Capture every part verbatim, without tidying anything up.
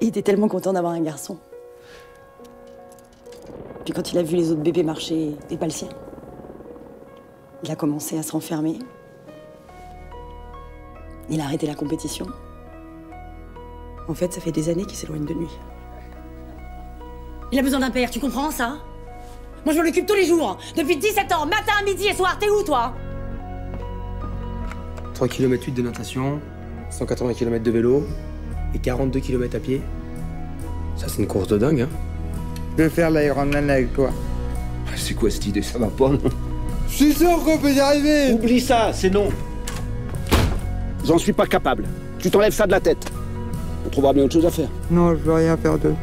Il était tellement content d'avoir un garçon. Puis quand il a vu les autres bébés marcher et pas le sien, il a commencé à se renfermer. Il a arrêté la compétition. En fait, ça fait des années qu'il s'éloigne de lui. Il a besoin d'un père, tu comprends ça? Moi, je m'occupe tous les jours, depuis dix-sept ans, matin, midi et soir. T'es où, toi? trois virgule huit kilomètres de natation, cent quatre-vingts kilomètres de vélo et quarante-deux kilomètres à pied. Ça, c'est une course de dingue, hein? Je vais faire l'Ironman avec toi. C'est quoi cette idée? Ça va pas, non? Je suis sûr qu'on peut y arriver! Oublie ça, c'est non! J'en suis pas capable. Tu t'enlèves ça de la tête. On trouvera bien autre chose à faire. Non, je veux rien faire d'eux.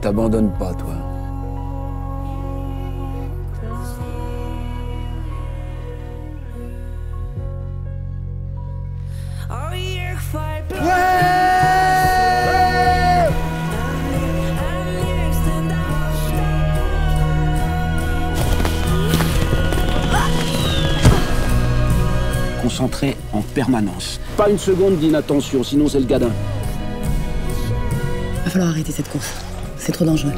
T'abandonnes pas, toi. Concentré en permanence. Pas une seconde d'inattention, sinon c'est le gadin. Va falloir arrêter cette course. C'est trop dangereux.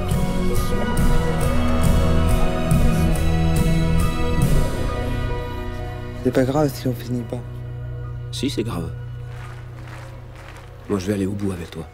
C'est pas grave si on finit pas. Si, c'est grave. Moi, je vais aller au bout avec toi.